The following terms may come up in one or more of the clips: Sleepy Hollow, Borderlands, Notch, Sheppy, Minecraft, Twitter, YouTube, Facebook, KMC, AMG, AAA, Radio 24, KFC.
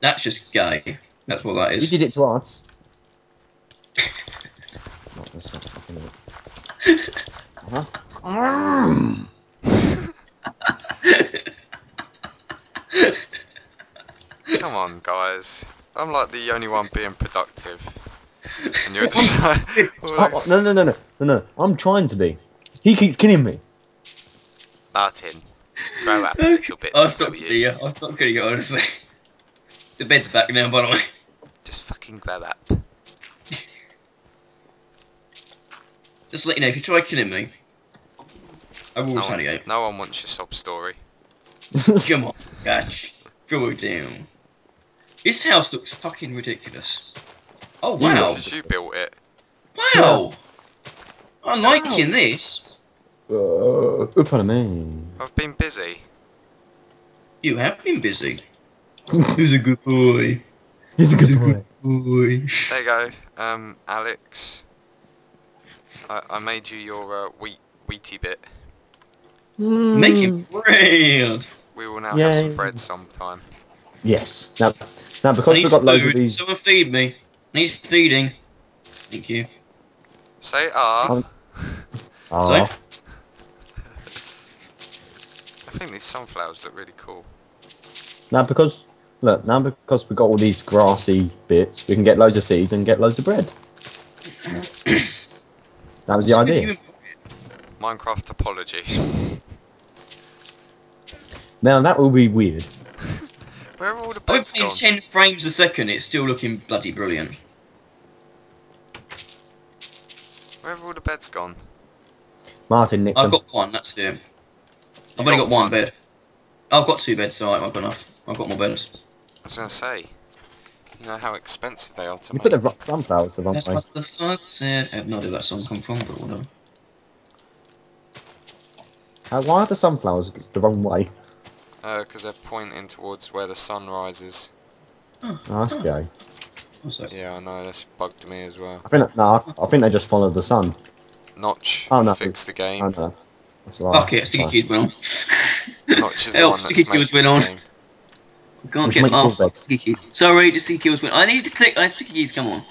That's just gay. That's what that is. You did it to us. Not this fucking. Come on, guys. I'm like the only one being productive. And you're just No. I'm trying to be. He keeps killing me. Martin, grow up a little bit. I'll stop killing you, honestly. The bed's back now, by the way. Just fucking grow up. Just let you know, if you try killing me, I will retaliate. No one wants your sob story. Come on, catch. Go down. This house looks fucking ridiculous. Oh wow! You built it. Wow! Yeah. I'm liking this. I've been busy. You have been busy. Who's a good boy? He's a good boy. There you go, Alex. I made you your wheaty bit. Mm. Make it bread. We will now have some bread sometime. Yes. Now because we've got loads of these. Someone feed me. Needs feeding. Thank you. Say ah. I think these sunflowers look really cool. Now because we've got all these grassy bits, we can get loads of seeds and get loads of bread. That was the idea. Minecraft topology. Now that will be weird. Where are all the bugs gone? 10 frames a second, it's still looking bloody brilliant. Where have all the beds gone? Martin nicked them. I've got one, that's it. I've only got one bed. I've got two beds, so I've got enough. I've got more beds. I was going to say, you know how expensive they are to make. You put the sunflowers the wrong place. That's what the fuck said. I have no idea where that song come from, but whatever. Why are the sunflowers the wrong way? Because they're pointing towards where the sun rises. Oh, that's gay. Yeah, I know, that's bugged me as well. I think they just followed the sun. Notch fixed the game. Oh, no. Fuck it, Sticky Keys went on. Notch is the one that's making this game. I can't get off. Sticky Keys. Sorry, the Sticky Keys went on. I need to click. Sticky Keys, come on.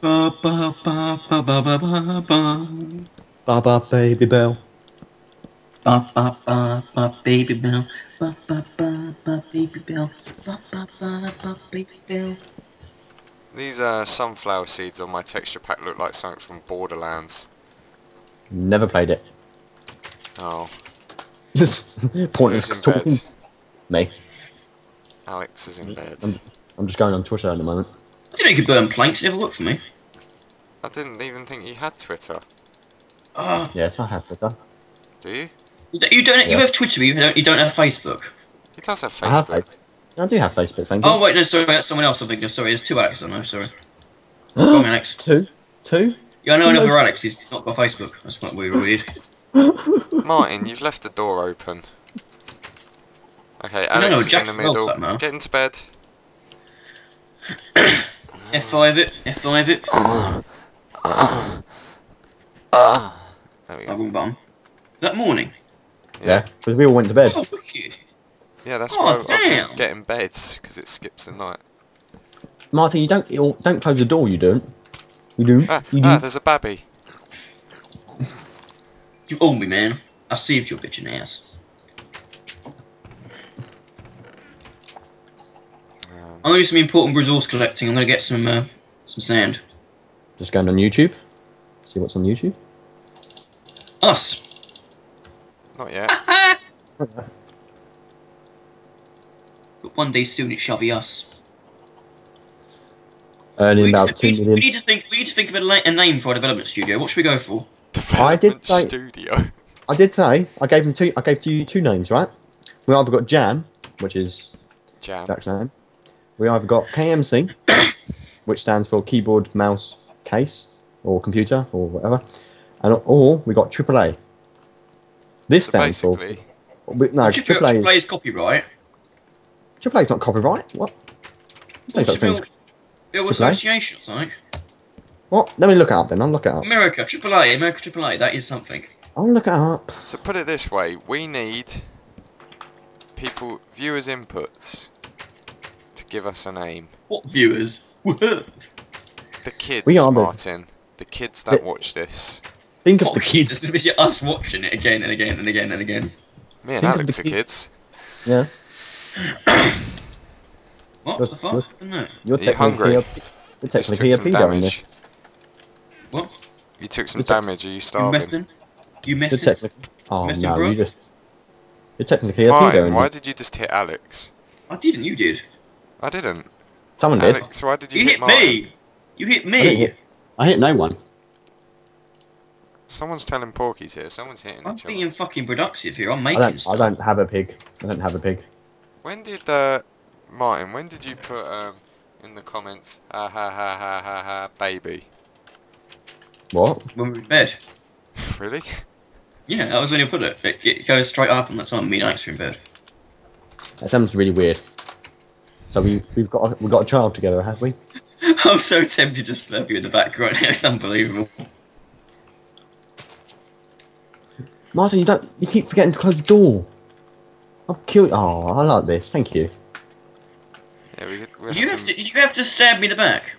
Ba ba ba ba ba ba ba ba ba ba baby bell. Ba ba ba ba baby bell. Ba ba ba ba baby bell. Ba ba ba ba baby bell. These sunflower seeds on my texture pack look like something from Borderlands. Never played it. Oh. Pointless talking. Me. Alex is in bed. I'm just going on Twitter at the moment. I didn't know you could burn planks, it never worked for me. I didn't even think you had Twitter. Yes, I have Twitter. Do you? You have Twitter, but you don't have Facebook. He does have Facebook. I do have Facebook, thank you. Oh wait, no, sorry, that's someone else I'm thinking of. Sorry, there's two Alexes, I'm sorry. Go on, Alex. Two? Yeah, I know another Alex, he's not got Facebook. That's what we read. Martin, you've left the door open. Okay, Alex is in the middle. Get into bed. F5 it, F5 it. There we go. That morning? Yeah, because we all went to bed. Oh, wicked. Yeah, that's why I get in beds, because it skips the night. Martin, you don't close the door, you don't. You do. There's a babby. You owe me, man. I saved your bitchin' ass. I'm going to do some important resource collecting. I'm going to get some sand. Just going on YouTube? See what's on YouTube? Us! Not yet. But one day soon it shall be us. Earning about 2 million. We need to think of a name for our development studio. What should we go for? I did say, I gave you two names, right? We either got Jam, which is Jack's name. We either got KMC, which stands for keyboard, mouse, case, or computer, or whatever, or we got AAA. This stands for AAA is copyright. AAA is not copyright. What? It was association, I think. What? Let me look it up then. I'll look it up. America AAA. That is something. I'll look it up. So put it this way, we need people, viewers' inputs to give us a name. What viewers? The kids, Martin. The kids that watch this. Think of the kids. This is us watching it again and again and again and again. Me and Alex are kids. Yeah. What the fuck? You're technically a pedo in this. What? You took some damage, are you starving? You messing? Oh no, you just... You're technically a pedo in why did you just hit Alex? I didn't, you did. I didn't. Someone did. Alex, why did you hit Martin? Me! You hit me! I hit no one. Someone's telling Porky's here, someone's hitting each other. I'm being fucking productive here, I'm making stuff. I don't have a pig. I don't have a pig. When did, Martin, when did you put, in the comments, ha ha ha ha ha ha, baby? What? When we were in bed. Really? Yeah, that was when you put it. It goes straight up and that's on me and Alex were in bed. That sounds really weird. So we've got a child together, have we? I'm so tempted to slap you in the back right now, it's unbelievable. Martin, you keep forgetting to close the door. I'm cute. Oh, I like this. Thank you. Yeah, you have to stab me in the back.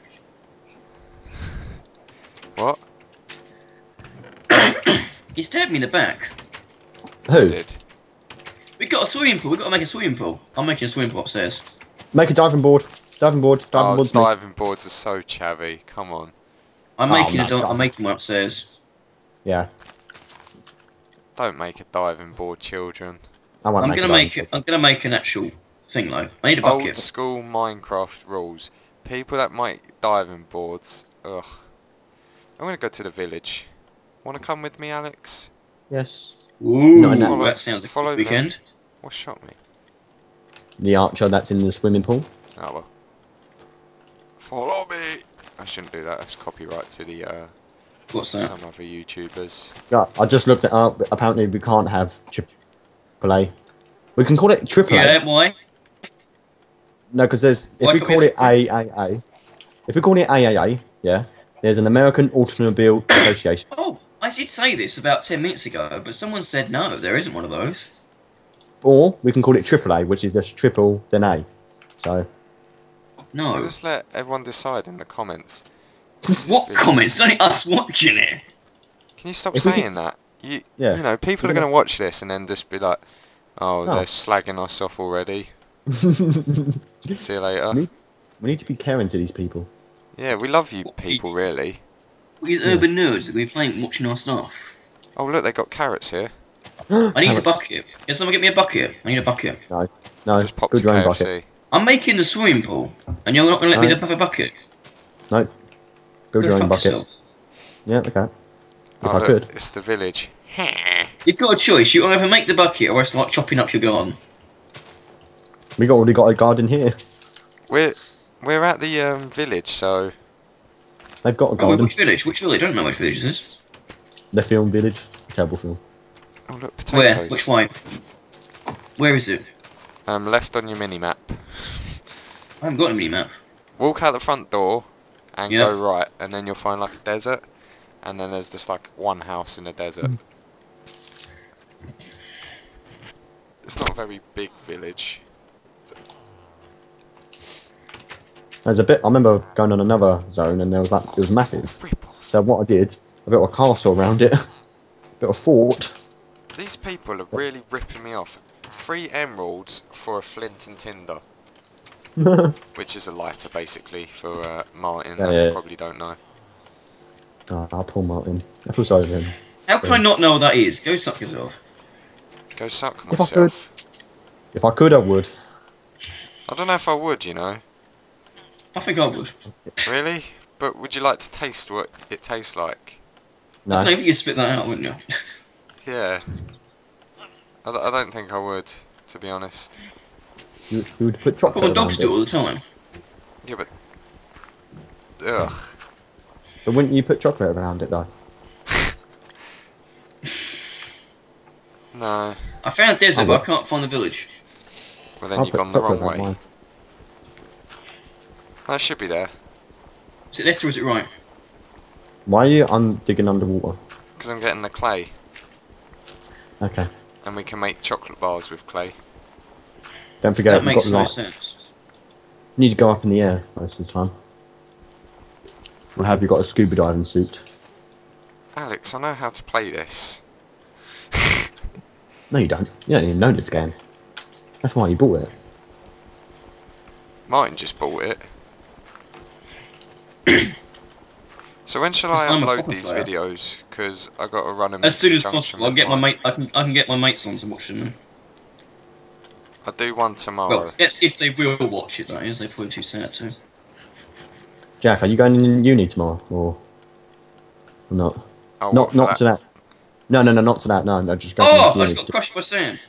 What? He stabbed me in the back. Who? We got a swimming pool. We got to make a swimming pool. I'm making a swimming pool upstairs. Make a diving board. Diving board. Diving boards. Diving boards are so chavvy. Come on. I'm making I'm making one upstairs. Yeah. Don't make a diving board, children. I'm gonna make an actual thing though. I need a bucket. Old school Minecraft rules. People that make diving boards. Ugh. I'm gonna go to the village. Wanna come with me, Alex? Yes. Ooh, that sounds like a good weekend. What shot me? The archer that's in the swimming pool. Oh well. Follow me. I shouldn't do that. That's copyright to the. What's that? Some other YouTubers. Yeah, I just looked it up. Apparently, we can't have AAA. We can call it AAA. Yeah, why? No, because there's. If we call it AAA, if we call it AAA, yeah, there's an American Automobile Association. Oh, I did say this about 10 minutes ago, but someone said no, there isn't one of those. Or we can call it AAA, which is just triple then A. So. No. I'll just let everyone decide in the comments. What comments? It's only us watching it. Can you stop saying that? You know, people are going to watch this and then just be like, oh, they're slagging us off already. See you later. We need to be caring to these people. Yeah, we love you people, really. We're urban nerds that we're playing, watching our stuff. Oh, look, they got carrots here. I need a bucket. Can someone get me a bucket? I need a bucket. No, no. Just pop to KFC. Bucket. I'm making the swimming pool, and you're not going to let me have a bucket? No. Build your own bucket. Yourself. Yeah, okay. If I could. It's the village. You've got a choice. You either make the bucket or it's like chopping up your garden. We already got a garden here. We're at the village, so they've got a garden. Which village? Which village? I don't know which village this is. The film village. Terrible film. Oh look, potatoes. Where? Which one? Where is it? Left on your mini map. I haven't got a mini map. Walk out the front door. And go right, and then you'll find like a desert, and then there's just like one house in the desert. It's not a very big village. There's a bit. I remember going on another zone, and there was like it was massive. So what I did, I built a castle around it, a bit of fort. These people are really ripping me off. 3 emeralds for a flint and tinder. Which is a lighter, basically, for Martin that you probably don't know. Oh, I'll pull Martin. I feel sorry for him. How can I not know what that is? Go suck yourself. Go suck myself. If I could, I would. I don't know if I would, you know. I think I would. Really? But would you like to taste what it tastes like? No. I think you'd spit that out, wouldn't you? Yeah. I don't think I would, to be honest. You would put chocolate on dogs do it all the time. Yeah, but ugh. But wouldn't you put chocolate around it though? No. I found a desert, but I can't find the village. Well, then you've gone the wrong way. That should be there. Is it left or is it right? Why are you digging underwater? Because I'm getting the clay. Okay. And we can make chocolate bars with clay. Don't forget that makes no sense. You need to go up in the air most of the time. Or have you got a scuba diving suit? Alex, I know how to play this. No, you don't. You don't even know this game. That's why you bought it. Martin just bought it. So when shall I upload these videos? Because I got to run them as soon as possible. I'll get my mate. I can get my mates on to watch them. I do one tomorrow. Well, that's if they will watch it, that is. They're probably too sad to. Jack, are you going in uni tomorrow or not? Oh, not to that. No, no, no, not to that. No, no, just go. Oh, I just got crushed by sand.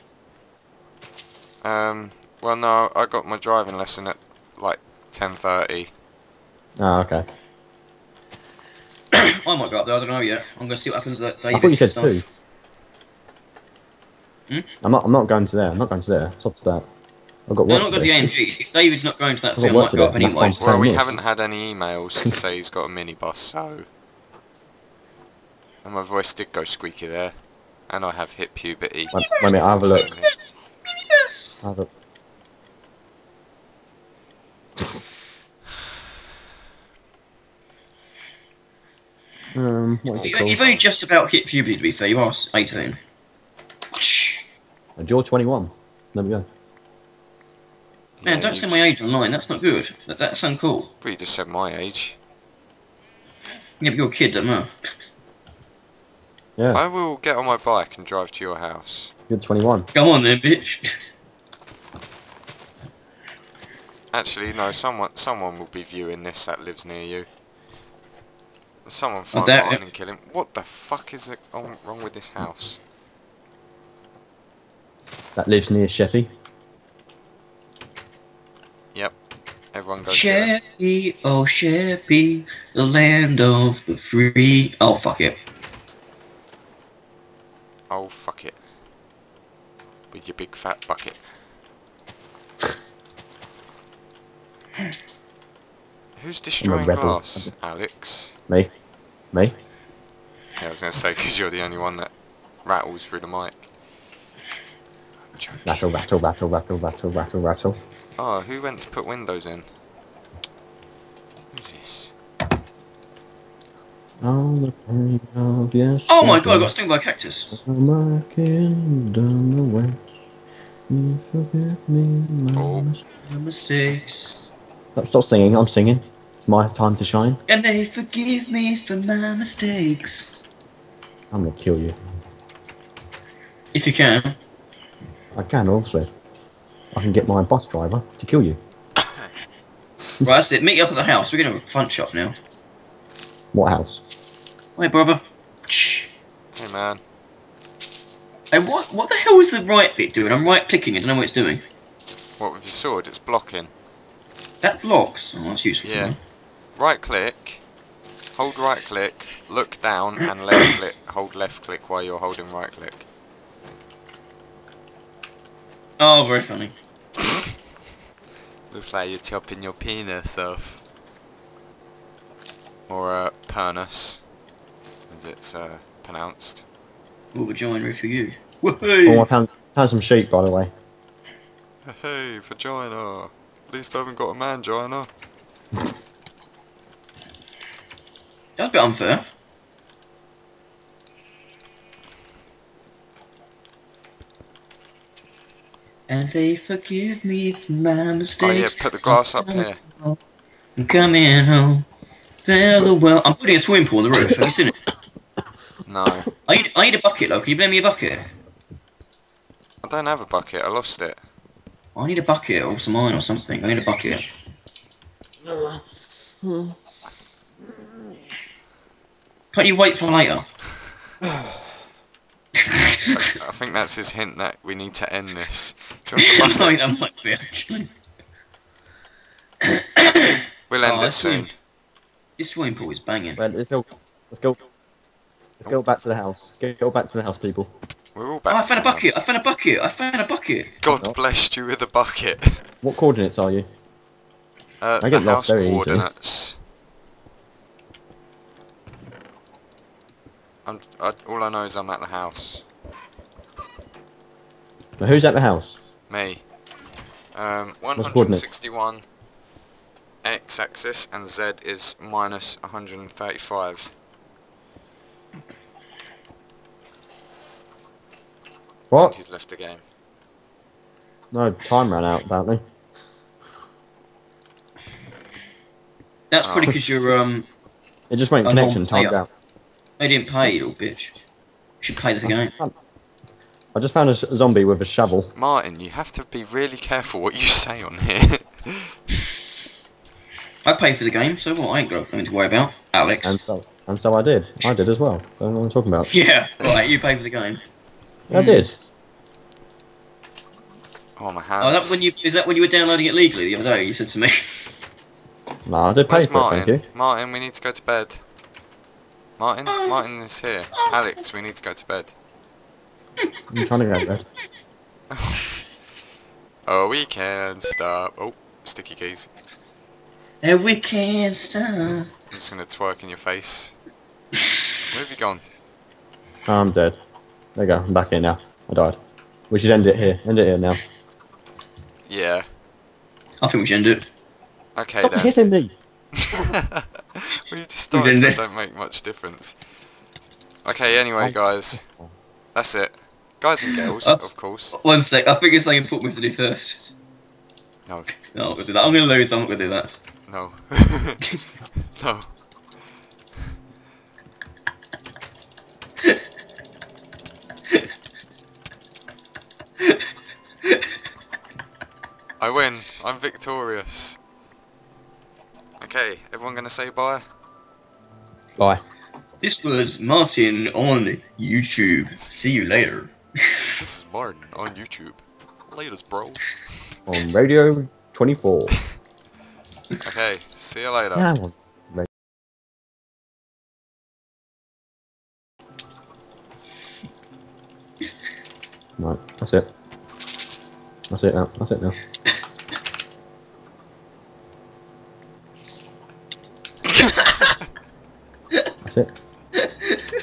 Well, no, I got my driving lesson at like 10:30. Oh, okay. I might go up there. I don't know yet. I'm gonna see what happens that day. I thought you said 2. Hmm? I'm not going to there. I'm not going to there. Stop that. I've got work. No, not going to the AMG. If David's not going to that thing, I might go up anyway. Well, we haven't had any emails to say he's got a minibus, so. And my voice did go squeaky there, and I have hit puberty. Wait a minute, I'll have a look. Minibus. Have a. What is it called? You've only just about hit puberty, to be fair. You are 18. And you're 21. There we go. Man, yeah, don't say my age online. That's not good. That's uncool. But you just said my age. Yeah, but you're a kid, don't know. Yeah. I will get on my bike and drive to your house. You're 21. Come on then, bitch. Actually, no. Someone will be viewing this that lives near you. Someone find Martin and kill him. What the fuck is wrong with this house? That lives near Sheppy. Yep. Everyone goes there. Sheppy, oh Sheppy, the land of the free. Oh fuck it. Oh fuck it. With your big fat bucket. Who's destroying glass, Alex? Me. Me? Yeah, I was going to say, because you're the only one that rattles through the mic. Rattle, rattle, rattle, rattle, rattle, rattle, rattle. Oh, who went to put windows in? What is this? Oh my god, I got stung by a cactus. My kingdom away. You forgive me my mistakes. Stop singing, I'm singing. It's my time to shine. And they forgive me for my mistakes. I'm gonna kill you. If you can. I can, obviously. I can get my bus driver to kill you. Right, that's it. Meet up at the house. We're gonna have a fun shop now. What house? Wait, brother. Hey, man. Hey, what the hell is the right bit doing? I'm right-clicking it. I don't know what it's doing. What, with your sword? It's blocking. That blocks. Oh, that's useful. Yeah. Right click, hold right click, look down, and left click. Hold left click while you're holding right click. Oh, very funny. Looks like you're chopping your penis off, or a pernus, as it's pronounced. Ooh, vagina for you. Woohoo! Oh, I found some sheep, by the way. Hey, vagina. At least I haven't got a man, Joanna. That's a bit unfair. And they forgive me for my mistakes. Oh yeah, put the glass up here. I'm coming home. Tell the world. I'm putting a swimming pool on the roof. Have you seen it? No. I need a bucket, though. Can you blame me a bucket? I don't have a bucket. I lost it. I need a bucket or some iron or something. I need a bucket. Can't you wait for later? I think that's his hint that we need to end this. Do you want the bucket? I think that might be actually. We'll end it soon. This swimming pool is banging. Well, let's go. Let's go back to the house. Go back to the house, people. We're all back. Oh, I found a bucket! I found a bucket! I found a bucket! God blessed you with a bucket. What coordinates are you? I get lost very coordinates. Easily. All I know is I'm at the house. Now who's at the house? Me. 161 x-axis and z is -135. What? And he's left the game. No, time ran out, apparently. That's probably because you're It just went connection timed out. They didn't pay, you little bitch. You should pay the game. I just found a zombie with a shovel. Martin, you have to be really careful what you say on here. I pay for the game, so what? I ain't got nothing to worry about, Alex. And so I did. I did as well. I don't know what I'm talking about. Yeah, right. You pay for the game. I did. Oh my hands. Oh, that when you is that when you were downloading it legally the other day? You said to me. No, I did pay for it. Thank you, Martin. We need to go to bed. Martin, Martin is here. Alex, we need to go to bed. I'm trying to go to bed. Oh, we can't stop. Oh, sticky keys. And we can't stop. I'm just gonna twerk in your face. Where have you gone? I'm dead. There you go. I'm back here now. I died. We should end it here. End it here now. Yeah. I think we should end it. Okay then. Stop kissing me. We just died, so it don't make much difference. Okay. Anyway, guys, that's it. Guys and girls, of course. One sec. I think it's something important to do first. No. No, I'm gonna do that. I'm gonna lose. I'm not gonna do that. No. No. I win. I'm victorious. Okay, everyone gonna say bye? Bye. This was Martin on YouTube. See you later. This is Martin on YouTube. Laters, bros. On Radio 24. Okay, see you later. Yeah, right, that's it. That's it now. That's it now. That's it.